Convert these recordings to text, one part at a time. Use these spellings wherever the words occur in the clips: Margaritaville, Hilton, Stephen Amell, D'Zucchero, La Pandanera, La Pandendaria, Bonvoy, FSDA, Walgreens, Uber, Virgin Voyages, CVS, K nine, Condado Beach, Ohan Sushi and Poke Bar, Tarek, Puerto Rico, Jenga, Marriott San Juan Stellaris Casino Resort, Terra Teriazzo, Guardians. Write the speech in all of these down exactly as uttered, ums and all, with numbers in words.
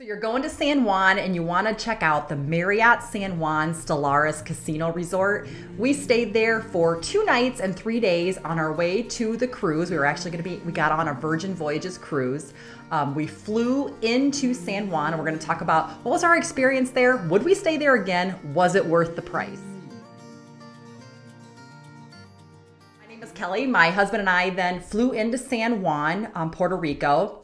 So you're going to San Juan and you want to check out the Marriott San Juan Stellaris Casino Resort. We stayed there for two nights and three days on our way to the cruise. We were actually going to be, we got on a Virgin Voyages cruise. Um, we flew into San Juan and we're going to talk about what was our experience there? Would we stay there again? Was it worth the price? My name is Kelly. My husband and I then flew into San Juan, um, Puerto Rico.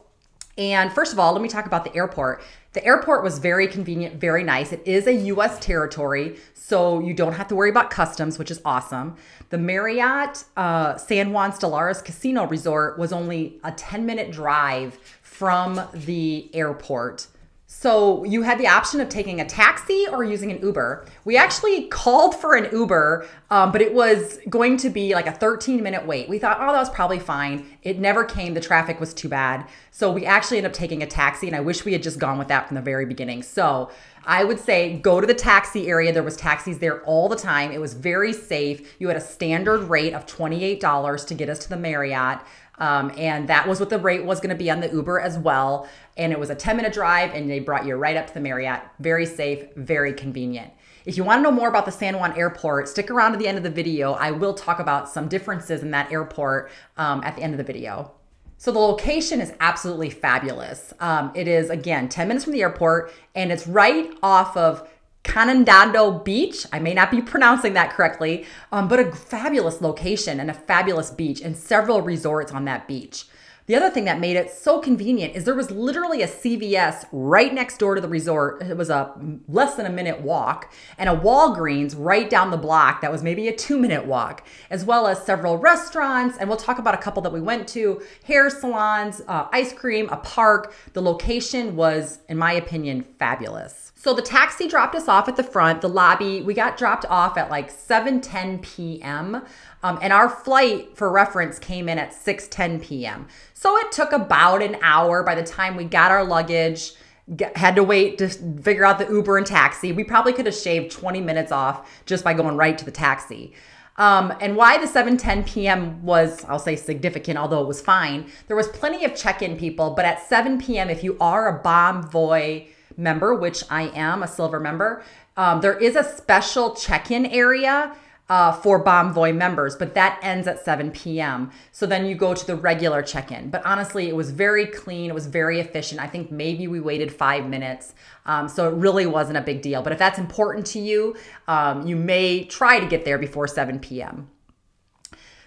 And first of all, let me talk about the airport. The airport was very convenient, very nice. It is a U S territory, so you don't have to worry about customs, which is awesome. The Marriott uh, San Juan Stellaris Casino Resort was only a ten minute drive from the airport. So you had the option of taking a taxi or using an Uber. We actually called for an Uber, um, but it was going to be like a thirteen minute wait. We thought, oh, that was probably fine. It never came. The traffic was too bad. So we actually ended up taking a taxi, and I wish we had just gone with that from the very beginning. So I would say go to the taxi area. There was taxis there all the time. It was very safe. You had a standard rate of twenty-eight dollars to get us to the Marriott. Um, and that was what the rate was going to be on the Uber as well. And it was a ten minute drive, and they brought you right up to the Marriott. Very safe, very convenient. If you want to know more about the San Juan Airport, stick around to the end of the video. I will talk about some differences in that airport um, at the end of the video. So the location is absolutely fabulous. Um, it is, again, ten minutes from the airport, and it's right off of Condado Beach. I may not be pronouncing that correctly, um, but a fabulous location and a fabulous beach and several resorts on that beach. The other thing that made it so convenient is there was literally a C V S right next door to the resort. It was a less than a minute walk, and a Walgreens right down the block that was maybe a two minute walk, as well as several restaurants. And we'll talk about a couple that we went to, hair salons, uh, ice cream, a park. The location was, in my opinion, fabulous. So the taxi dropped us off at the front, the lobby. We got dropped off at like seven ten p m Um, and our flight, for reference, came in at six ten p m So it took about an hour by the time we got our luggage, get, had to wait to figure out the Uber and taxi. We probably could have shaved twenty minutes off just by going right to the taxi. Um, and why the seven ten p m was, I'll say, significant, although it was fine. There was plenty of check-in people, but at seven p m, if you are a Bonvoy member, which I am, a silver member, um, there is a special check-in area uh, for Bonvoy members, but that ends at seven p m So then you go to the regular check-in. But honestly, it was very clean. It was very efficient. I think maybe we waited five minutes. Um, so it really wasn't a big deal. But if that's important to you, um, you may try to get there before seven p m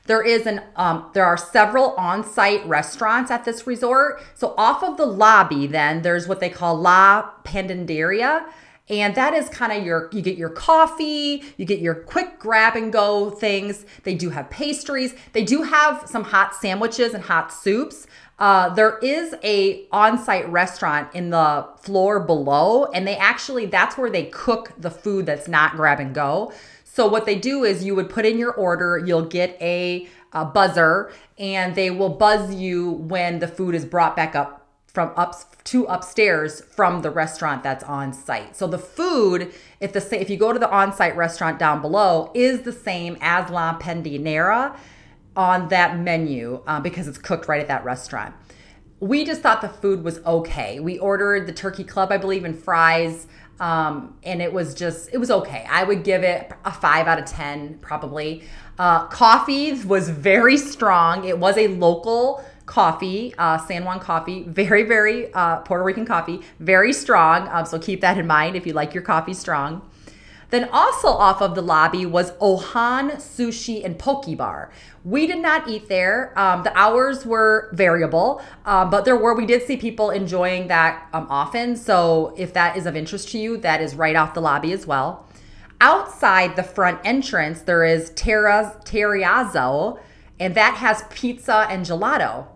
There is an um, there are several on-site restaurants at this resort. So off of the lobby, then there's what they call La Pandendaria, and that is kind of your you get your coffee, you get your quick grab and go things. They do have pastries. They do have some hot sandwiches and hot soups. Uh, there is a on-site restaurant in the floor below, and they actually that's where they cook the food that's not grab and go. So what they do is you would put in your order, you'll get a, a buzzer, and they will buzz you when the food is brought back up from up to upstairs from the restaurant that's on site. So the food, if the if you go to the on-site restaurant down below, is the same as La Pandanera on that menu uh, because it's cooked right at that restaurant. We just thought the food was okay. We ordered the turkey club, I believe, and fries. Um, and it was just, it was okay. I would give it a five out of ten, probably. Uh, coffee was very strong. It was a local coffee, uh, San Juan coffee, very, very, uh, Puerto Rican coffee, very strong. Um, so keep that in mind if you like your coffee strong. Then also off of the lobby was Ohan Sushi and Poke Bar. We did not eat there. Um, the hours were variable, uh, but there were, we did see people enjoying that um, often. So if that is of interest to you, that is right off the lobby as well. Outside the front entrance, there is Terra Teriazzo, and that has pizza and gelato.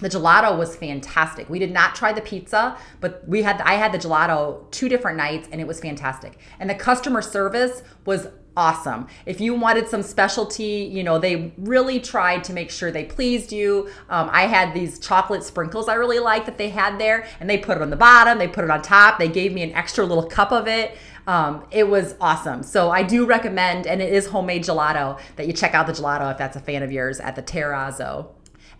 The gelato was fantastic. We did not try the pizza, but we had I had the gelato two different nights, and it was fantastic. And the customer service was awesome. If you wanted some specialty, you know, they really tried to make sure they pleased you. Um, I had these chocolate sprinkles I really liked that they had there, and they put it on the bottom, they put it on top, they gave me an extra little cup of it. Um, it was awesome. So I do recommend, and it is homemade gelato, that you check out the gelato if that's a fan of yours at the Terrazzo.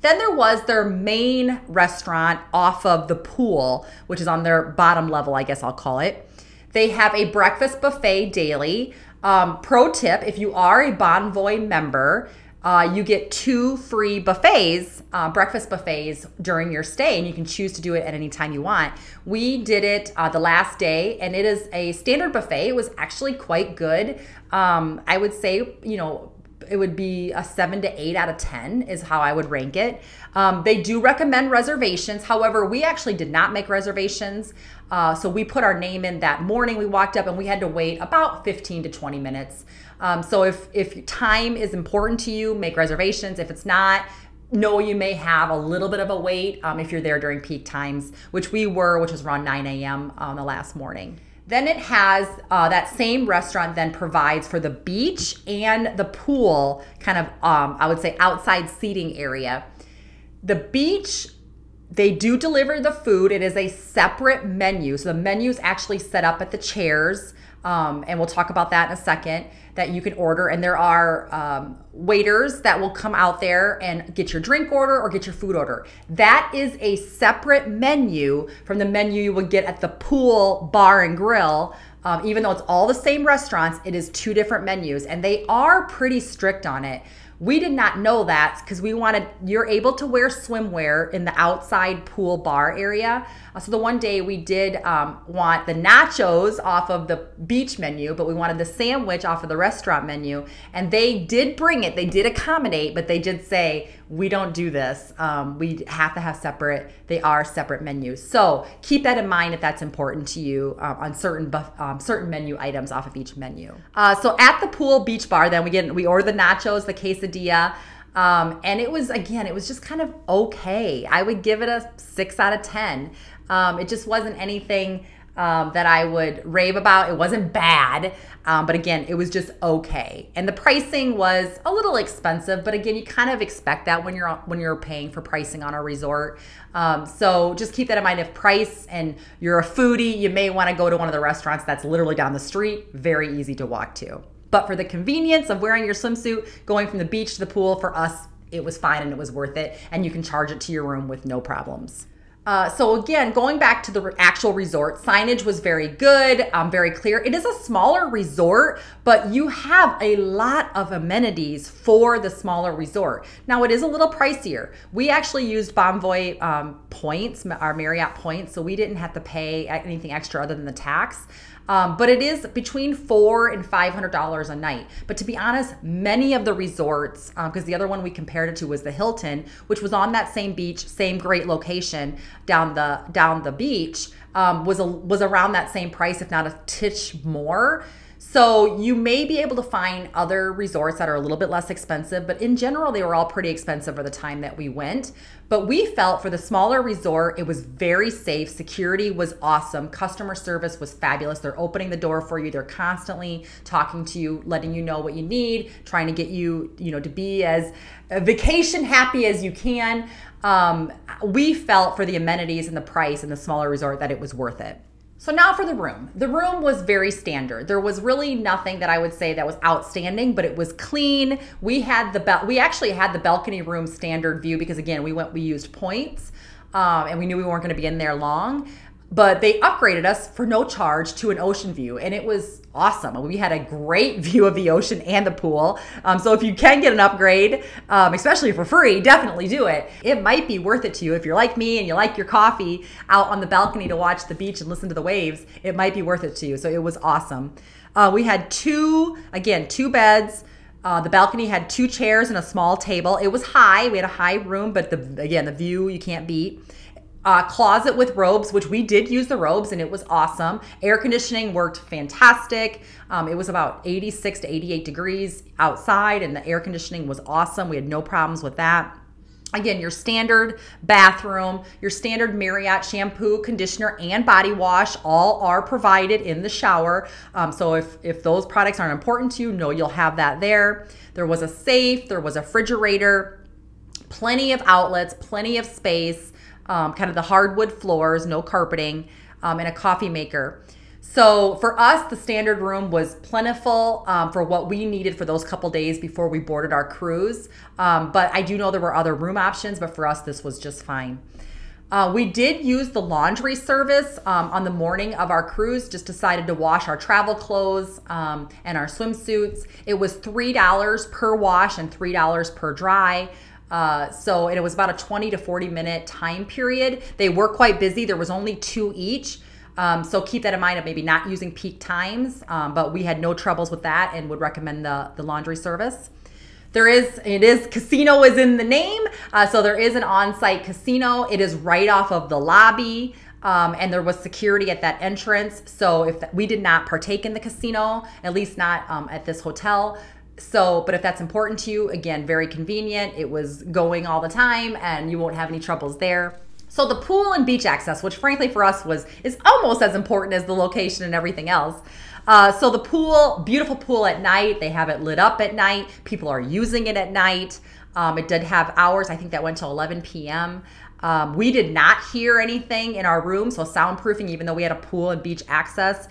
Then there was their main restaurant off of the pool, which is on their bottom level, I guess I'll call it. They have a breakfast buffet daily. Um, pro tip, if you are a Bonvoy member, uh, you get two free buffets, uh, breakfast buffets during your stay, and you can choose to do it at any time you want. We did it uh, the last day, and it is a standard buffet. It was actually quite good. Um, I would say, you know, it would be a seven to eight out of ten is how I would rank it. Um, they do recommend reservations. However, we actually did not make reservations. Uh, so we put our name in that morning. We walked up and we had to wait about fifteen to twenty minutes. Um, so if, if time is important to you, make reservations. If it's not, no, you may have a little bit of a wait um, if you're there during peak times, which we were, which was around nine A M on the last morning. Then it has, uh, that same restaurant then provides for the beach and the pool, kind of, um, I would say, outside seating area. The beach, they do deliver the food. It is a separate menu. So the menu is actually set up at the chairs, um, and we'll talk about that in a second, that you can order. And there are um, waiters that will come out there and get your drink order or get your food order. That is a separate menu from the menu you would get at the pool, bar, and grill. Um, even though it's all the same restaurants, it is two different menus, and they are pretty strict on it. We did not know that because we wanted, you're able to wear swimwear in the outside pool bar area. Uh, so the one day we did um, want the nachos off of the beach menu, but we wanted the sandwich off of the restaurant menu. And they did bring it, they did accommodate, but they did say, we don't do this. Um, we have to have separate, they are separate menus. So keep that in mind if that's important to you um, on certain um, certain menu items off of each menu. Uh, so at the pool beach bar, then we get, we order the nachos, the quesadilla. Um, and it was, again, it was just kind of okay. I would give it a six out of ten. Um, it just wasn't anything um, that I would rave about. It wasn't bad, um, but again, it was just okay. And the pricing was a little expensive, but again, you kind of expect that when you're when you're paying for pricing on a resort. Um, so just keep that in mind. If price and you're a foodie, you may want to go to one of the restaurants that's literally down the street, very easy to walk to. But for the convenience of wearing your swimsuit, going from the beach to the pool, for us, it was fine and it was worth it. And you can charge it to your room with no problems. Uh, so again, going back to the actual resort, signage was very good, um, very clear. It is a smaller resort, but you have a lot of amenities for the smaller resort. Now, it is a little pricier. We actually used Bonvoy um, points, our Marriott points, so we didn't have to pay anything extra other than the tax. Um, but it is between four and five hundred dollars a night. But to be honest, many of the resorts, because um, the other one we compared it to was the Hilton, which was on that same beach, same great location down the down the beach, um, was a, was around that same price, if not a titch more. So you may be able to find other resorts that are a little bit less expensive, but in general, they were all pretty expensive for the time that we went. But we felt for the smaller resort, it was very safe. Security was awesome. Customer service was fabulous. They're opening the door for you. They're constantly talking to you, letting you know what you need, trying to get you, you know, to be as vacation happy as you can. Um, we felt for the amenities and the price and the smaller resort that it was worth it. So now for the room. The room was very standard. There was really nothing that I would say that was outstanding, but it was clean. We had the bel- we actually had the balcony room standard view because again, we went we used points, um, and we knew we weren't going to be in there long. But they upgraded us for no charge to an ocean view, and it was awesome. We had a great view of the ocean and the pool. Um, so if you can get an upgrade, um, especially for free, definitely do it. It might be worth it to you if you're like me and you like your coffee out on the balcony to watch the beach and listen to the waves. It might be worth it to you. So it was awesome. Uh, we had two, again, two beds. Uh, the balcony had two chairs and a small table. It was high. We had a high room, but the, again, the view you can't beat. Uh, closet with robes, which we did use the robes, and it was awesome. Air conditioning worked fantastic. Um, it was about eighty-six to eighty-eight degrees outside, and the air conditioning was awesome. We had no problems with that. Again, your standard bathroom, your standard Marriott shampoo, conditioner, and body wash all are provided in the shower. Um, so if, if those products aren't important to you, no, you'll have that there. There was a safe, there was a refrigerator, plenty of outlets, plenty of space. Um, kind of the hardwood floors, no carpeting, um, and a coffee maker. So for us, the standard room was plentiful um, for what we needed for those couple days before we boarded our cruise. Um, but I do know there were other room options, but for us, this was just fine. Uh, we did use the laundry service um, on the morning of our cruise, just decided to wash our travel clothes um, and our swimsuits. It was three dollars per wash and three dollars per dry. Uh, so it was about a twenty to forty minute time period. They were quite busy. There was only two each. Um, so keep that in mind of maybe not using peak times, um, but we had no troubles with that and would recommend the, the laundry service. There is, it is, casino is in the name. Uh, so there is an on-site casino. It is right off of the lobby. Um, and there was security at that entrance. So if th we did not partake in the casino, at least not um, at this hotel. So, but if that's important to you, again, very convenient. It was going all the time and you won't have any troubles there. So the pool and beach access, which frankly for us was, is almost as important as the location and everything else. Uh, so the pool, beautiful pool at night. They have it lit up at night. People are using it at night. Um, it did have hours. I think that went till eleven P M Um, we did not hear anything in our room. So soundproofing, even though we had a pool and beach access,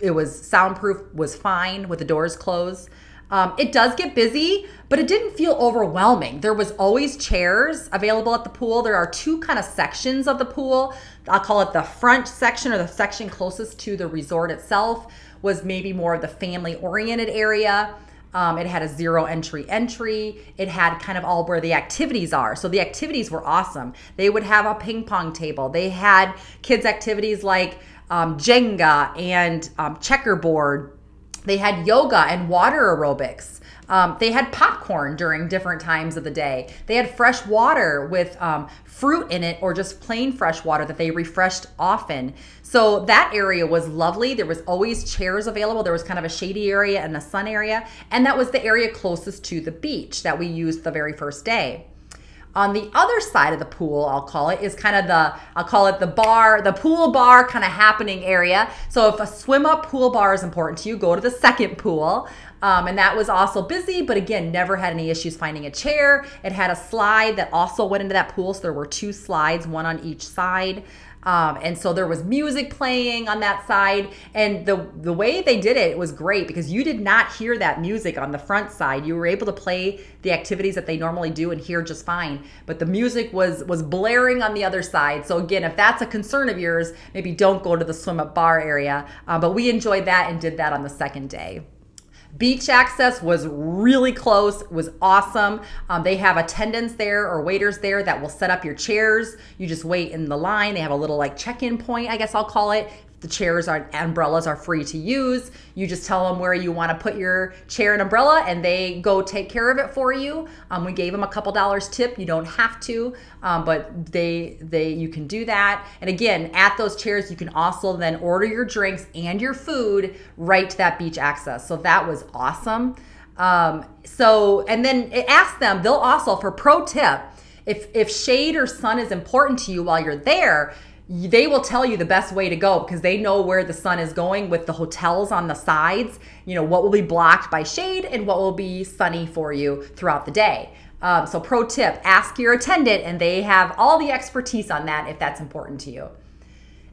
it was soundproof, was fine with the doors closed. Um, it does get busy, but it didn't feel overwhelming. There was always chairs available at the pool. There are two kind of sections of the pool. I'll call it the front section, or the section closest to the resort itself was maybe more of the family-oriented area. Um, it had a zero entry entry. It had kind of all where the activities are. So the activities were awesome. They would have a ping pong table. They had kids activities like um, Jenga and um, checkerboard. They had yoga and water aerobics. Um, they had popcorn during different times of the day. They had fresh water with um, fruit in it, or just plain fresh water that they refreshed often. So that area was lovely. There was always chairs available. There was kind of a shady area and a sun area. And that was the area closest to the beach that we used the very first day. On the other side of the pool, I'll call it, is kind of the, I'll call it the bar, the pool bar kind of happening area. So if a swim up pool bar is important to you, go to the second pool. Um, and that was also busy, but again, never had any issues finding a chair. It had a slide that also went into that pool. So there were two slides, one on each side. Um, and so there was music playing on that side, and the, the way they did it, it was great because you did not hear that music on the front side. You were able to play the activities that they normally do and hear just fine, but the music was, was blaring on the other side. So again, if that's a concern of yours, maybe don't go to the swim up bar area, uh, but we enjoyed that and did that on the second day. Beach access was really close, was awesome. Um, they have attendants there or waiters there that will set up your chairs. You just wait in the line. They have a little like check-in point, I guess I'll call it. The chairs are, umbrellas are free to use. You just tell them where you want to put your chair and umbrella and they go take care of it for you. Um, we gave them a couple dollars tip. You don't have to, um, but they, they, you can do that. And again, at those chairs, you can also then order your drinks and your food right to that beach access. So that was awesome. Um, so, and then ask them, they'll also, for pro tip, if, if shade or sun is important to you while you're there, they will tell you the best way to go because they know where the sun is going with the hotels on the sides, you know, what will be blocked by shade and what will be sunny for you throughout the day. Um, so pro tip, ask your attendant and they have all the expertise on that if that's important to you.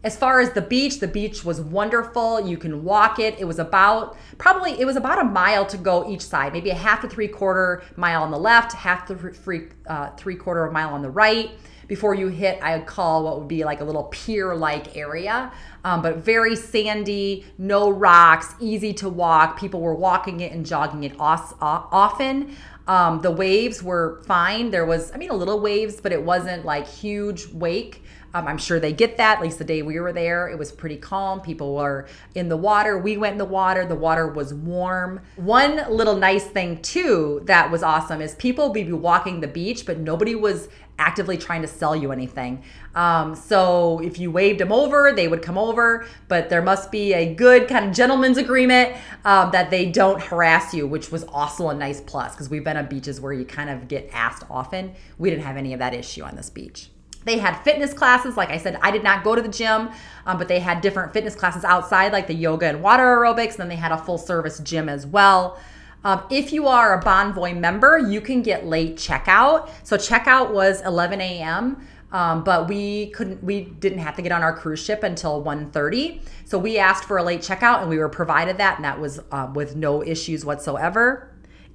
As far as the beach, the beach was wonderful. You can walk it. It was about, probably, it was about a mile to go each side, maybe a half to three quarter mile on the left, half to three, uh, three quarter mile on the right, before you hit, I would call what would be like a little pier-like area, um, but very sandy, no rocks, easy to walk. People were walking it and jogging it often. Um, the waves were fine. There was, I mean, a little waves, but it wasn't like huge wake. Um, I'm sure they get that. At least the day we were there, it was pretty calm. People were in the water. We went in the water. The water was warm. One little nice thing too that was awesome is people would be walking the beach, but nobody was actively trying to sell you anything. Um, so if you waved them over, they would come over, but there must be a good kind of gentleman's agreement um, that they don't harass you, which was also a nice plus because we've been on beaches where you kind of get asked often. We didn't have any of that issue on this beach. They had fitness classes. Like I said, I did not go to the gym, um, but they had different fitness classes outside, like the yoga and water aerobics. And then they had a full service gym as well. Um, if you are a Bonvoy member, you can get late checkout. So checkout was eleven A M Um, but we couldn't, we didn't have to get on our cruise ship until one thirty. So we asked for a late checkout and we were provided that, and that was uh, with no issues whatsoever.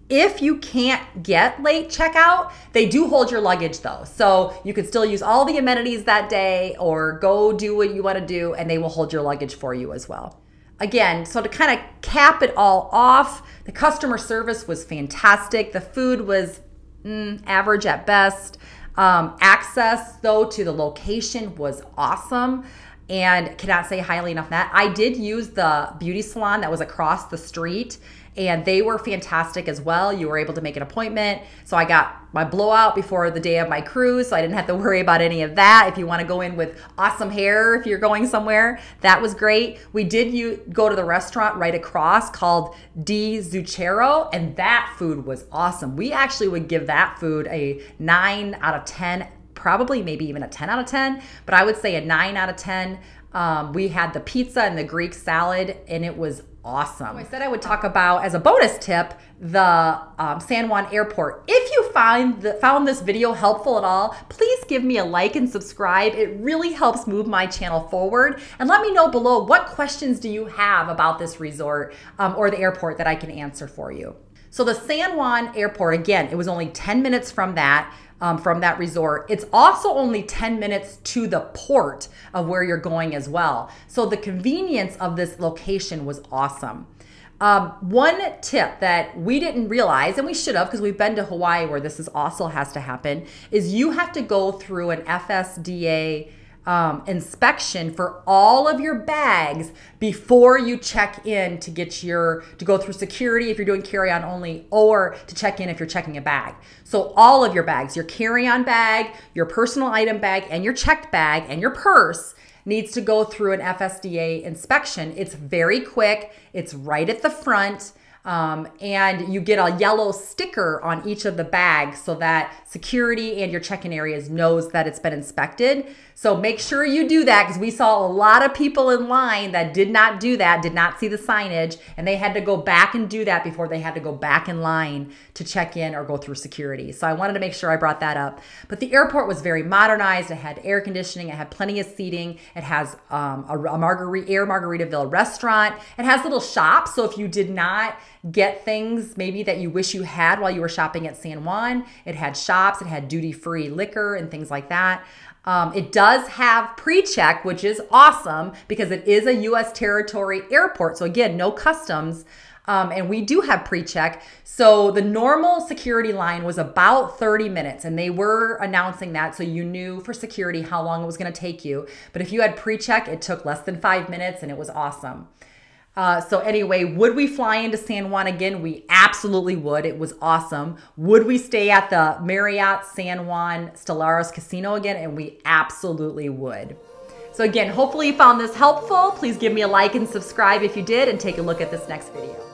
If you can't get late checkout, they do hold your luggage though. So you could still use all the amenities that day or go do what you want to do, and they will hold your luggage for you as well. Again, so to kind of cap it all off, the customer service was fantastic. The food was mm, average at best. Um, access though to the location was awesome, and cannot say highly enough that. I did use the beauty salon that was across the street, and they were fantastic as well. You were able to make an appointment. So I got my blowout before the day of my cruise, so I didn't have to worry about any of that. If you want to go in with awesome hair, if you're going somewhere, that was great. We did you go to the restaurant right across called D'Zucchero, and that food was awesome. We actually would give that food a nine out of ten, probably maybe even a ten out of ten, but I would say a nine out of ten. Um, we had the pizza and the Greek salad, and it was awesome. I said I would talk about, as a bonus tip, the um, San Juan Airport. If you find the, found this video helpful at all, please give me a like and subscribe. It really helps move my channel forward. And let me know below, what questions do you have about this resort um, or the airport that I can answer for you. So the San Juan Airport, again, it was only ten minutes from that, um, from that resort. It's also only ten minutes to the port of where you're going as well. So the convenience of this location was awesome. Um, one tip that we didn't realize, and we should have, because we've been to Hawaii where this is also has to happen, is you have to go through an F S D A um, inspection for all of your bags before you check in to get your, to go through security if you're doing carry-on only, or to check in if you're checking a bag. So all of your bags, your carry-on bag, your personal item bag, and your checked bag, and your purse needs to go through an F S D A inspection. It's very quick. It's right at the front. Um, and you get a yellow sticker on each of the bags so that security and your check-in areas knows that it's been inspected. So make sure you do that, because we saw a lot of people in line that did not do that, did not see the signage, and they had to go back and do that before they had to go back in line to check in or go through security. So I wanted to make sure I brought that up. But the airport was very modernized. It had air conditioning. It had plenty of seating. It has um, a, a Margarita, Air Margaritaville restaurant. It has little shops. So if you did not get things maybe that you wish you had while you were shopping at San Juan, it had shops, it had duty-free liquor and things like that. Um, it does have pre-check, which is awesome because it is a U S territory airport. So again, no customs. Um, and we do have pre-check. So the normal security line was about thirty minutes, and they were announcing that, so you knew for security how long it was going to take you. But if you had pre-check, it took less than five minutes and it was awesome. Uh, so anyway, would we fly into San Juan again? We absolutely would. It was awesome. Would we stay at the Marriott San Juan Stellaris Casino again? And we absolutely would. So again, hopefully you found this helpful. Please give me a like and subscribe if you did, and take a look at this next video.